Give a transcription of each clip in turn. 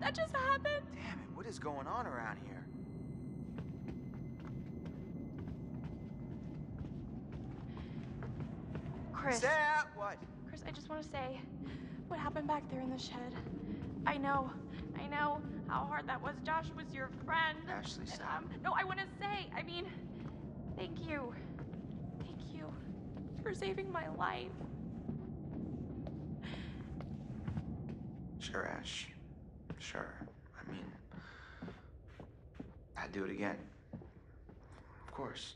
That just happened. Damn it, what is going on around here? Chris. Sam, what? Chris, I just want to say, what happened back there in the shed? I know how hard that was. Josh was your friend. Ashley, Sam. No, I want to say, I mean, thank you. Thank you for saving my life. Sure, Ash. Sure. I mean, I'd do it again. Of course.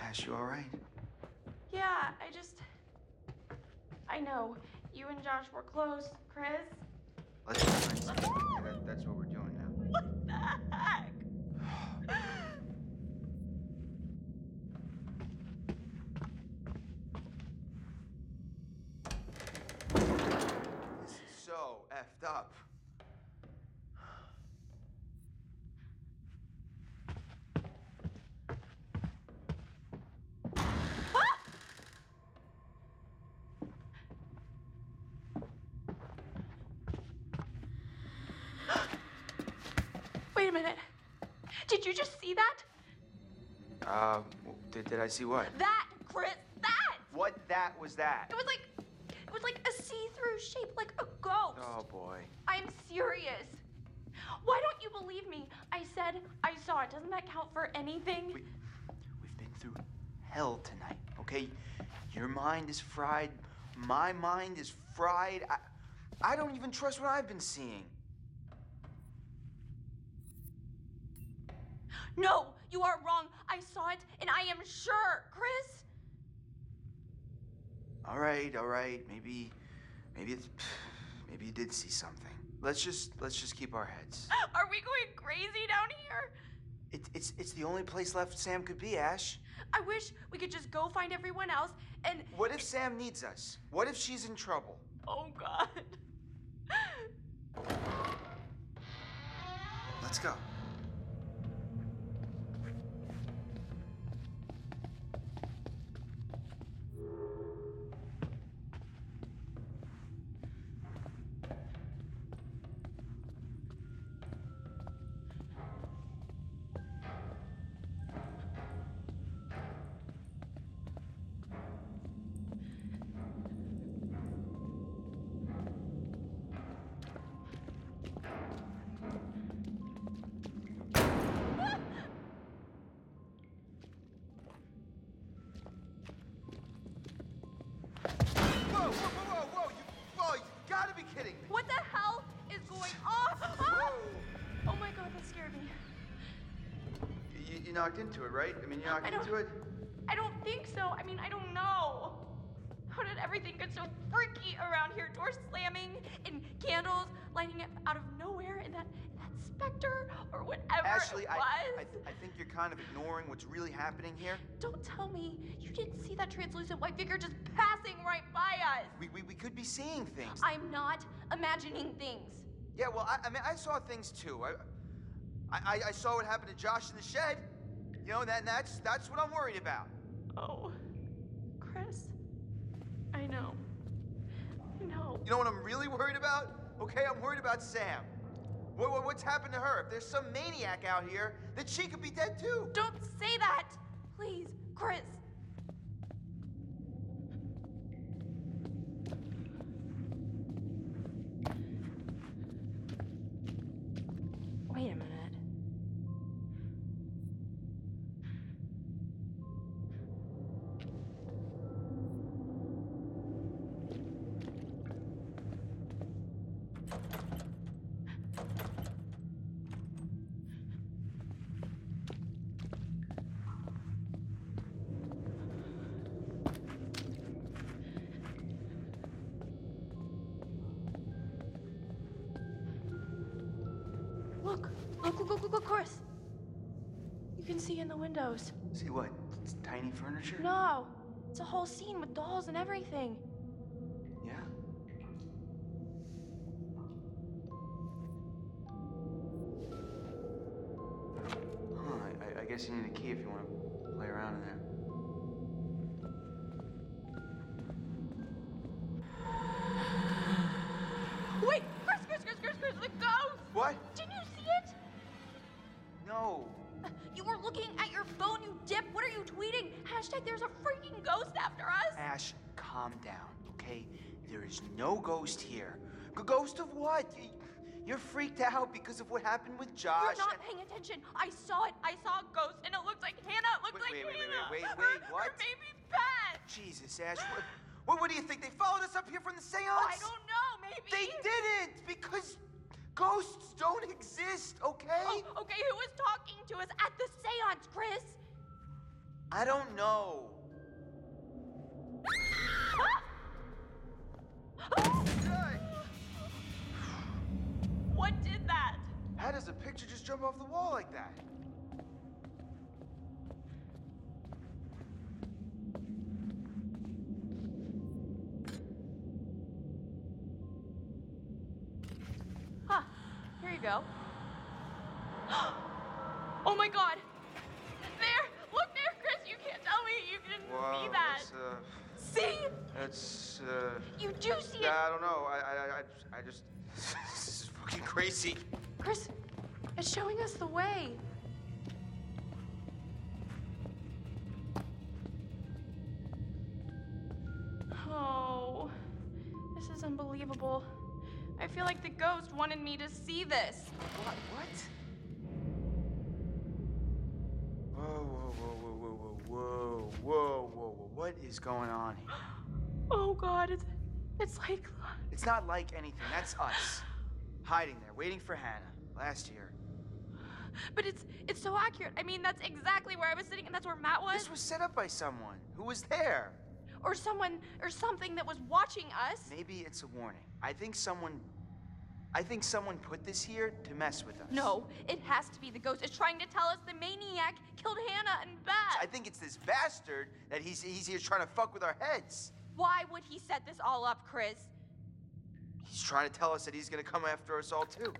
Ash, you all right? Yeah, I know. You and Josh were close, Chris. Let's find something. That's what we're doing now. What the heck? This is so effed up. Did you just see that? Did I see what? That, Chris, that! What that was that? It was like a see-through shape, like a ghost. Oh, boy. I'm serious. Why don't you believe me? I said I saw it. Doesn't that count for anything? We've been through hell tonight, okay? Your mind is fried. My mind is fried. I don't even trust what I've been seeing. No, you are wrong. I saw it, and I am sure, Chris. All right. Maybe you did see something. Let's just keep our heads. Are we going crazy down here? It's the only place left Sam could be, Ash. I wish we could just go find everyone else and. What if Sam needs us? What if she's in trouble? Oh God. Let's go. Knocked into it, right? I mean, you knocked into it? I don't think so. I mean, I don't know. How did everything get so freaky around here? Doors slamming and candles lighting up out of nowhere and that specter or whatever. Ashley, it was. I think you're kind of ignoring what's really happening here. Don't tell me you didn't see that translucent white figure just passing right by us. We could be seeing things. I'm not imagining things. Yeah, well, I mean, I saw things too. I saw what happened to Josh in the shed. You know, that's what I'm worried about. Oh, Chris, I know. You know what I'm really worried about? Okay, I'm worried about Sam. What's happened to her? If there's some maniac out here, then she could be dead too. Don't say that, please, Chris. Wait a minute. Look, Chris. You can see in the windows. See what? It's tiny furniture? No. It's a whole scene with dolls and everything. Yeah? Huh, I guess you need a key if you want to play around in there. Hashtag there's a freaking ghost after us. Ash, calm down, okay? There is no ghost here. Ghost of what? You're freaked out because of what happened with Josh. You're not paying attention. I saw it. I saw a ghost, and it looked like Hannah. It looked like Hannah. Wait, what? Or maybe Beth. Jesus, Ash, what do you think? They followed us up here from the seance? I don't know, maybe. They didn't, because ghosts don't exist, okay? Oh, okay, who was talking to us at the seance, Chris? I don't know. What did that? How does a picture just jump off the wall like that? Huh, here you go. Oh my God. There, look there, Chris, you can't tell me you didn't see that. See? That's, You do see it. I don't know, I just, this is fucking crazy. Chris, it's showing us the way. Oh, this is unbelievable. I feel like the ghost wanted me to see this. What? Whoa. What is going on here? Oh, God, it's like... It's not like anything. That's us. Hiding there, waiting for Hannah, last year. But it's so accurate. I mean, that's exactly where I was sitting, and that's where Matt was. This was set up by someone who was there. Or someone, or something that was watching us. Maybe it's a warning. I think someone put this here to mess with us. No, it has to be the ghost. It's trying to tell us the maniac killed Hannah and Beth. I think it's this bastard that he's here trying to fuck with our heads. Why would he set this all up, Chris? He's trying to tell us that he's gonna come after us all too.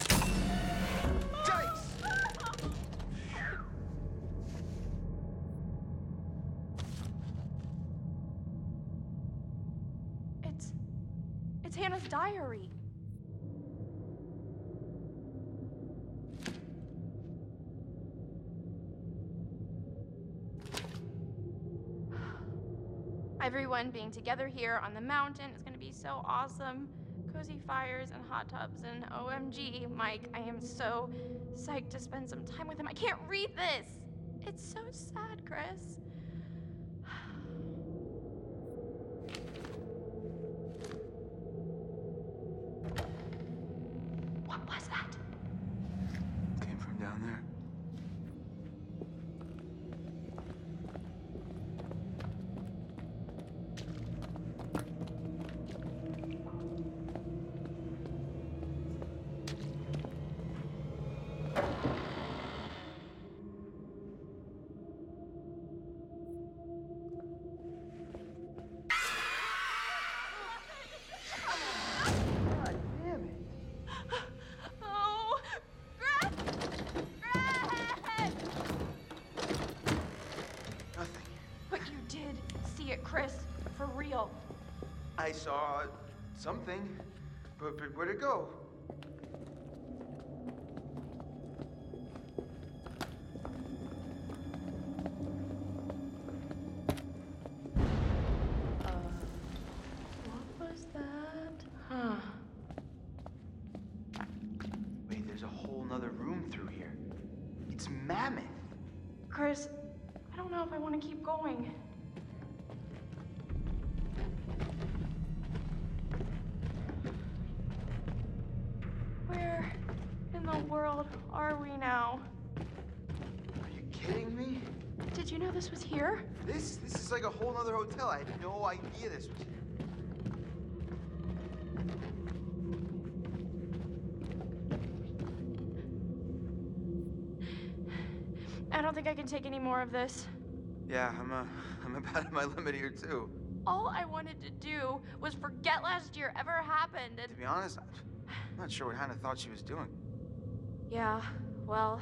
Yikes! It's Hannah's diary. Everyone being together here on the mountain is going to be so awesome. Cozy fires and hot tubs and OMG, Mike, I am so psyched to spend some time with him. I can't read this. It's so sad, Chris. I saw something, but where'd it go? What was that? Huh. Wait, there's a whole nother room through here. It's mammoth. Chris, I don't know if I want to keep going. Are we now? Are you kidding me? Did you know this was here? This is like a whole other hotel. I had no idea this was here. I don't think I can take any more of this. Yeah, I'm about at my limit here too. All I wanted to do was forget last year ever happened. And to be honest, I'm not sure what Hannah thought she was doing. Yeah, well,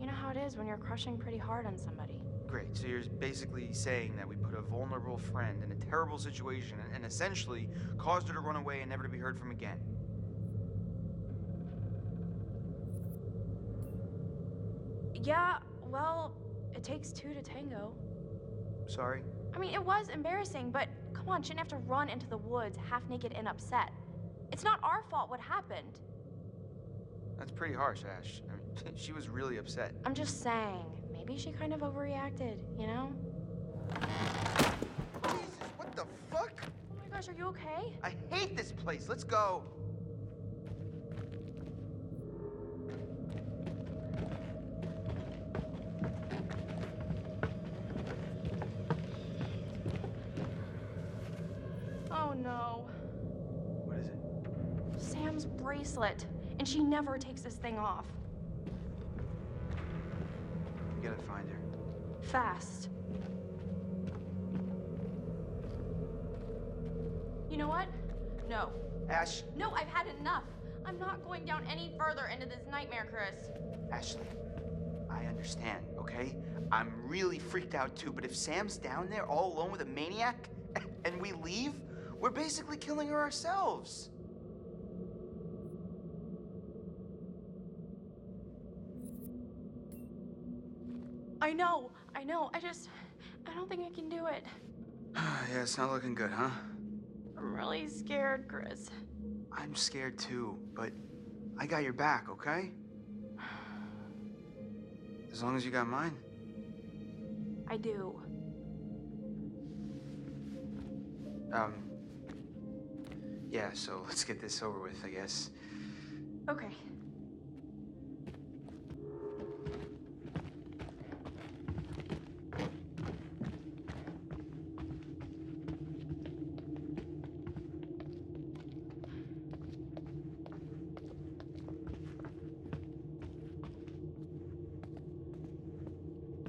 you know how it is when you're crushing pretty hard on somebody. Great, so you're basically saying that we put a vulnerable friend in a terrible situation and essentially caused her to run away and never to be heard from again. Yeah, well, it takes two to tango. Sorry? I mean, it was embarrassing, but come on, shouldn't have to run into the woods half-naked and upset. It's not our fault what happened. That's pretty harsh, Ash. I mean, she was really upset. I'm just saying, maybe she kind of overreacted, you know? Jesus, what the fuck? Oh my gosh, are you okay? I hate this place. Let's go. Oh no. What is it? Sam's bracelet. And she never takes this thing off. You gotta find her. Fast. You know what? No. Ash. No, I've had enough. I'm not going down any further into this nightmare, Chris. Ashley, I understand, okay? I'm really freaked out too, but if Sam's down there all alone with a maniac and we leave, we're basically killing her ourselves. I know. I don't think I can do it. Yeah, it's not looking good, huh? I'm really scared, Chris. I'm scared too, but I got your back, okay? As long as you got mine. I do. Yeah, so let's get this over with, I guess. Okay.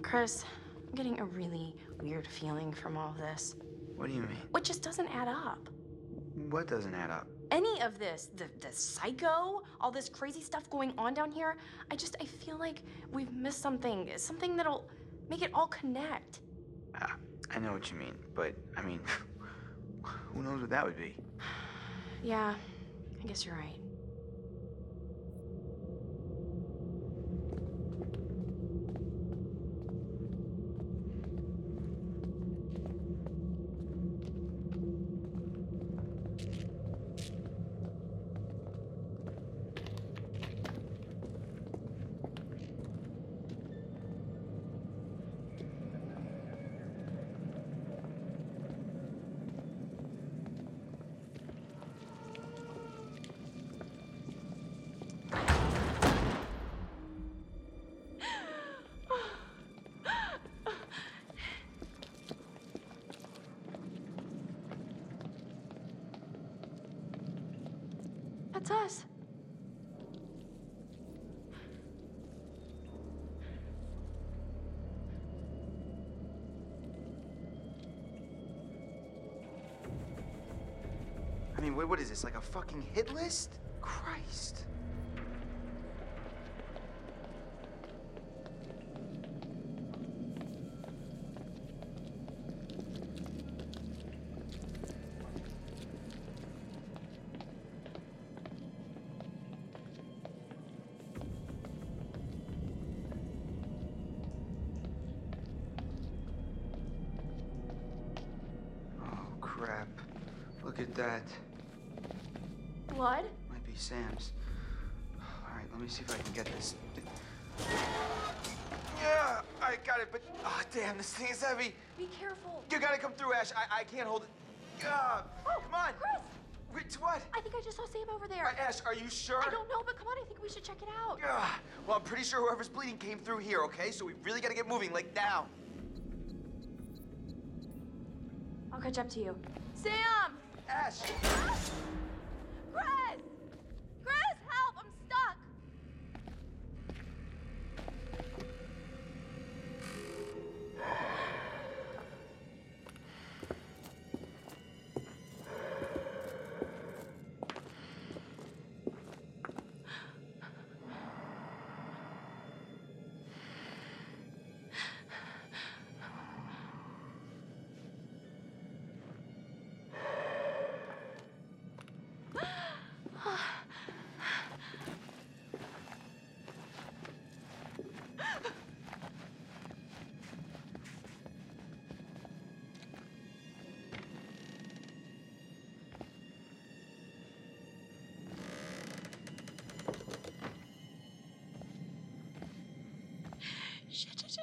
Chris, I'm getting a really weird feeling from all this. What do you mean? What just doesn't add up? What doesn't add up? Any of this, the psycho, all this crazy stuff going on down here. I feel like we've missed something, that'll make it all connect. I know what you mean, but I mean, who knows what that would be? Yeah, I guess you're right. That's us. I mean, what is this, like a fucking hit list? Christ. Crap. Look at that. Blood? Might be Sam's. All right, let me see if I can get this. Yeah, I got it, but oh, damn, this thing is heavy. Be careful. You gotta come through, Ash. I can't hold it. Oh, come on. Chris! It's what? I think I just saw Sam over there. Ash, are you sure? I don't know, but come on, I think we should check it out. Well, I'm pretty sure whoever's bleeding came through here, okay? So we really gotta get moving, like now. I'll catch up to you. Sam! Ash! Chris! Chris, help! I'm stuck!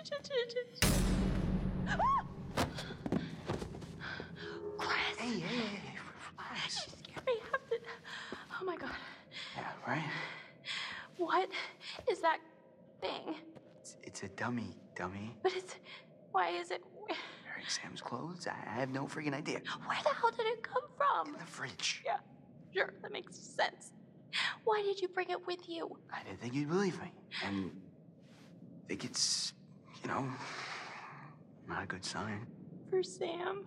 Chris. Hey, relax. You scared me half the... Oh my God. Yeah, right? What is that thing? It's a dummy, dummy. But it's... Why is it... Wearing Sam's clothes? I have no freaking idea. Where the hell did it come from? In the fridge. Yeah, sure, that makes sense. Why did you bring it with you? I didn't think you'd believe me. And I think it's, you know, not a good sign. For Sam?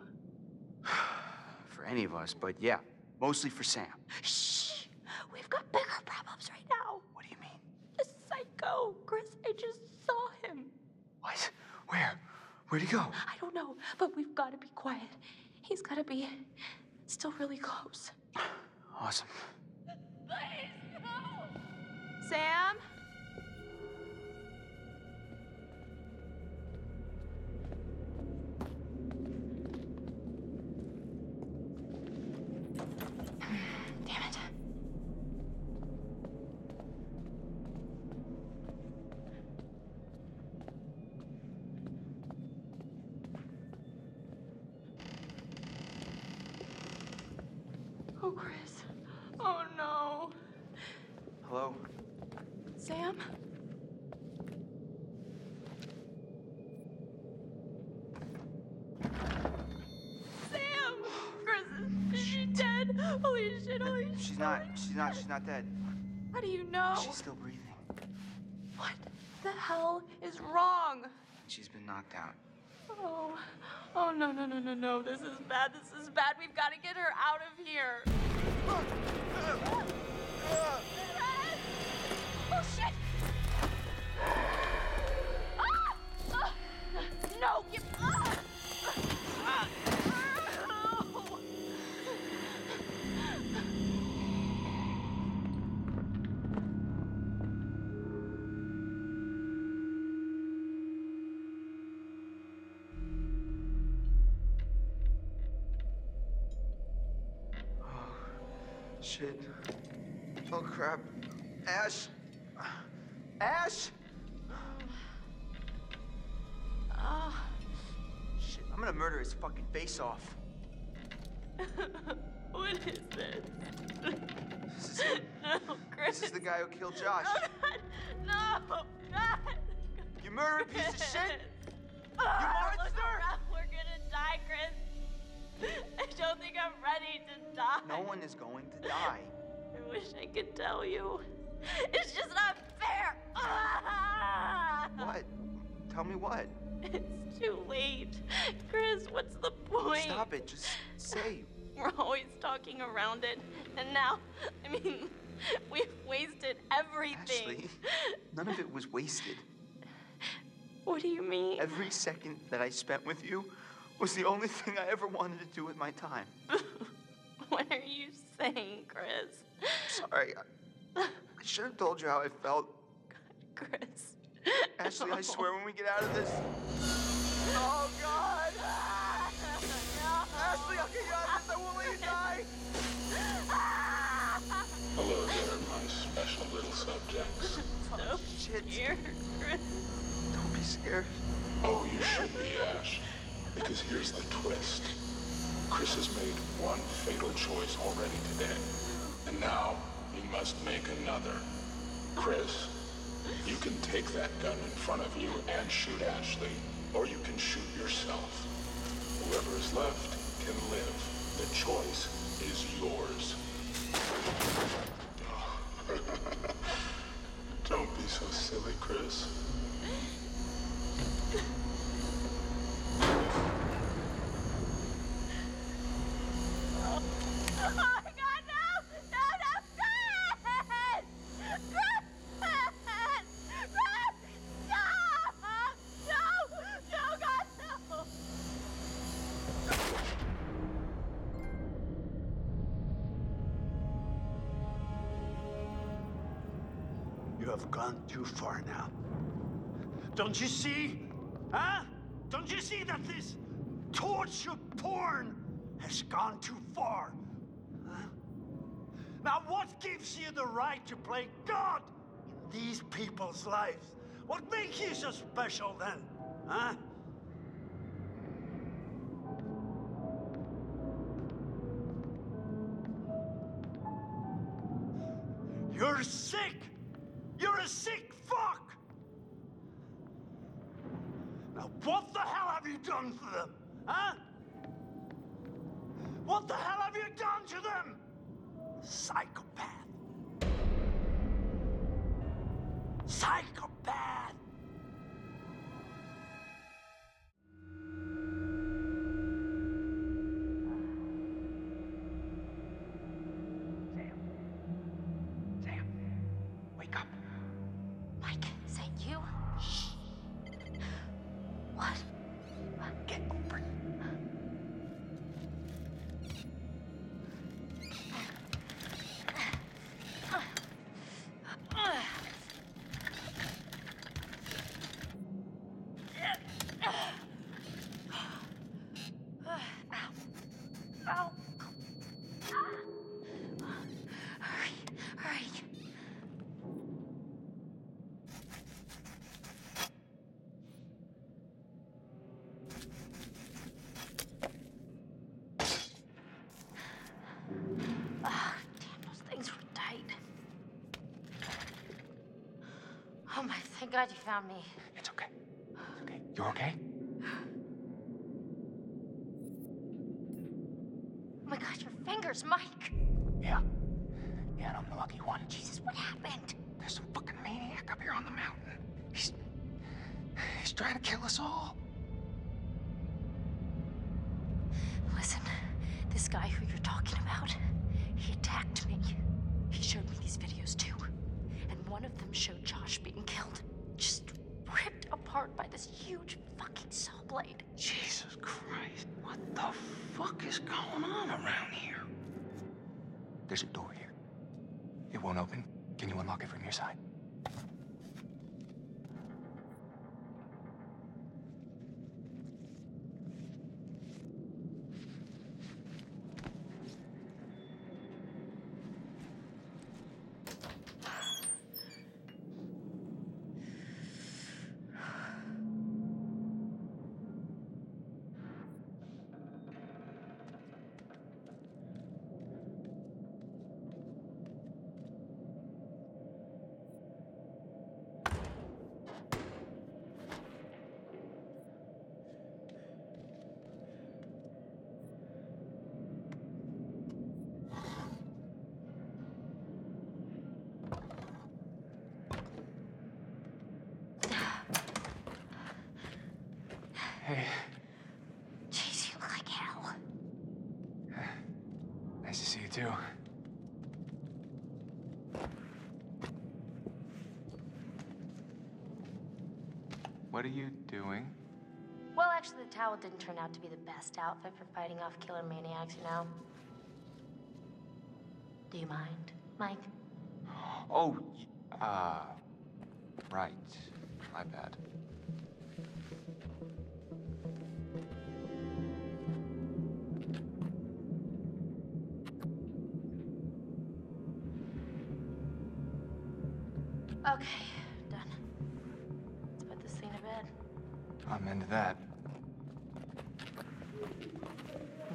For any of us, but yeah, mostly for Sam. Shh! We've got bigger problems right now. What do you mean? The psycho, Chris, I just saw him. What? Where? Where'd he go? I don't know, but we've got to be quiet. He's got to be still really close. Awesome. Please, no! Sam? Damn it. Oh, Chris. Oh, no. Hello? Sam? Sam! Chris, is she dead? Holy shit, holy shit. She's not dead. How do you know? She's still breathing. What the hell is wrong? She's been knocked out. Oh, no. This is bad. We've got to get her out of here. Oh, shit! No, give up! Shit. Oh, crap. Ash! Shit, I'm gonna murder his fucking face off. What is this? This is him. No, Chris. This is the guy who killed Josh. No, God. You murdering piece of shit! Look around. We're gonna die, Chris. I don't think I'm ready to die. No one is going to die. I wish I could tell you. It's just not fair. What? Tell me what? It's too late. Chris, what's the point? Stop it. Just say. We're always talking around it. And now, I mean, we've wasted everything. Ashley, none of it was wasted. What do you mean? Every second that I spent with you was the only thing I ever wanted to do with my time. What are you saying, Chris? I'm sorry. I should have told you how I felt. God, Chris. Ashley, no. I swear when we get out of this... Oh, God! No. Ashley, I'll get you out of this. I won't let you die. Hello there, my special little subjects. Oh, shit. Scared, Chris. Don't be scared. Oh, you should be, Ash. Because here's the twist. Chris has made one fatal choice already today. And now he must make another. Chris, you can take that gun in front of you and shoot Ashley, or you can shoot yourself. Whoever is left can live. The choice is yours. Don't be so silly, Chris. Oh my God, no! Chris! Chris! Stop! No, God, no! You have gone too far now. Don't you see? Huh? Don't you see that this torture porn has gone too far? Huh? Now, what gives you the right to play God in these people's lives? What makes you so special, then? huh? You're sick! You're a sick fuck! Now what the hell have you done for them, huh? What the hell have you done to them? Psychopath. Psychopath! Oh my, thank God you found me. It's okay. It's okay. You're okay? Oh my God, your fingers, Mike. Yeah. Yeah, and I'm the lucky one. Jesus, what happened? There's some fucking maniac up here on the mountain. He's trying to kill us all. Listen, this guy who you're talking about, he attacked me. He showed me these videos too. One of them showed Josh being killed, just ripped apart by this huge fucking saw blade. Jesus Christ, what the fuck is going on around here? There's a door here. It won't open. Can you unlock it from your side? Hey. Jeez, you look like hell. Nice to see you too. What are you doing? Well, actually, the towel didn't turn out to be the best outfit for fighting off killer maniacs, you know? Do you mind, Mike? Oh, right. My bad. Okay, done. Let's put this thing to bed. I'm into that.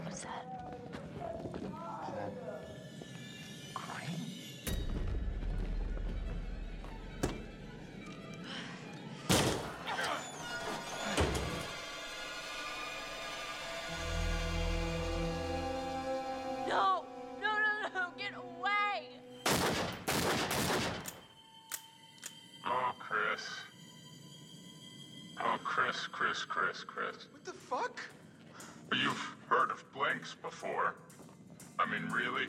What's that? Is that crying? No! No! Get away! Chris. What the fuck? You've heard of blanks before. I mean, really?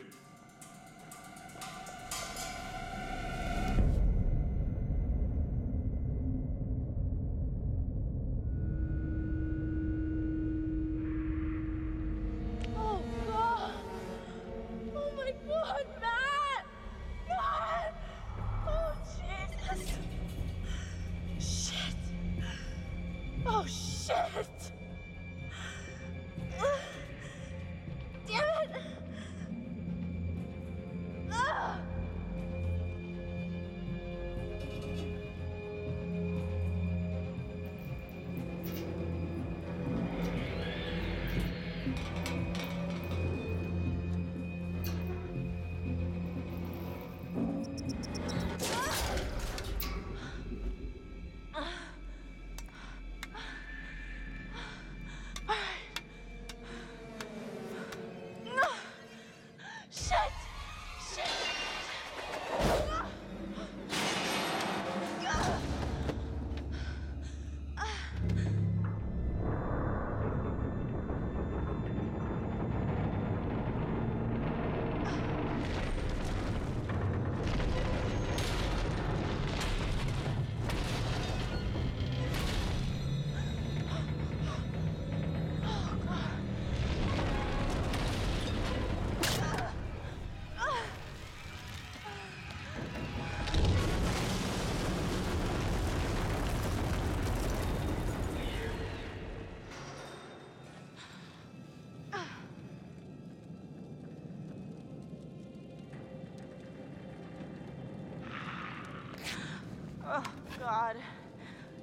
Oh, God.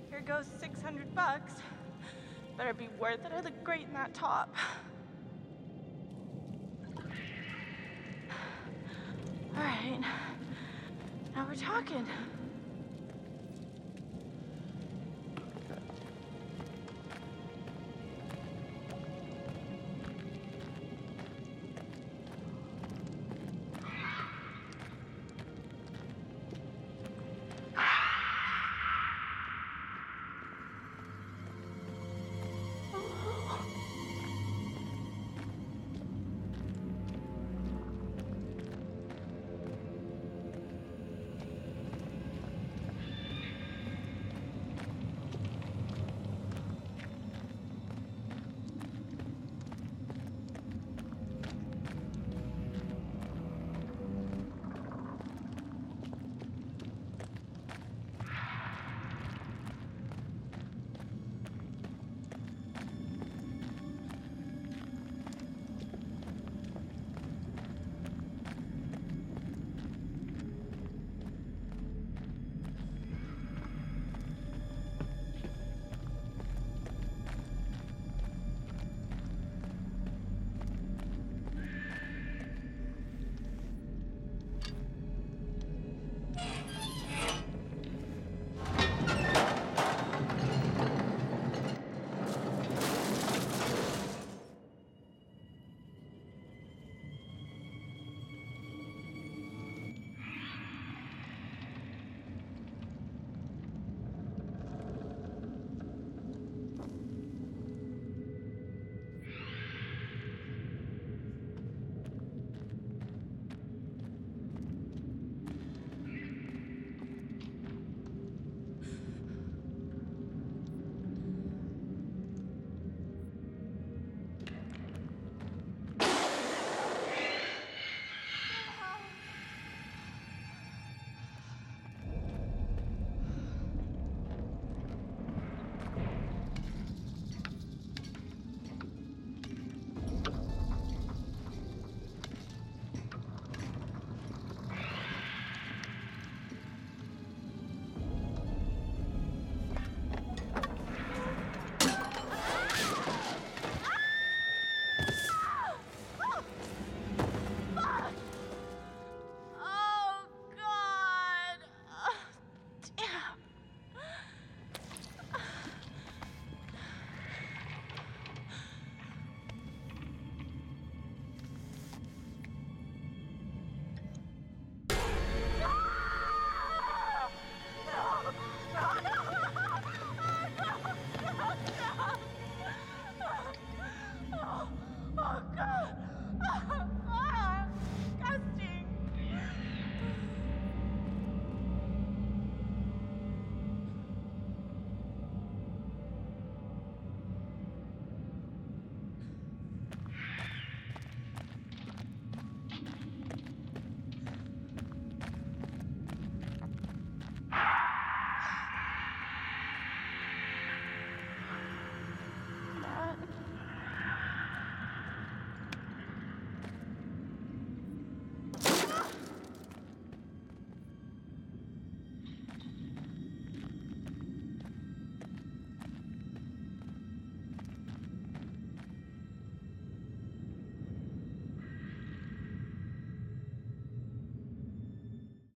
Here goes $600. Better be worth it. I look great in that top. All right. Now we're talking.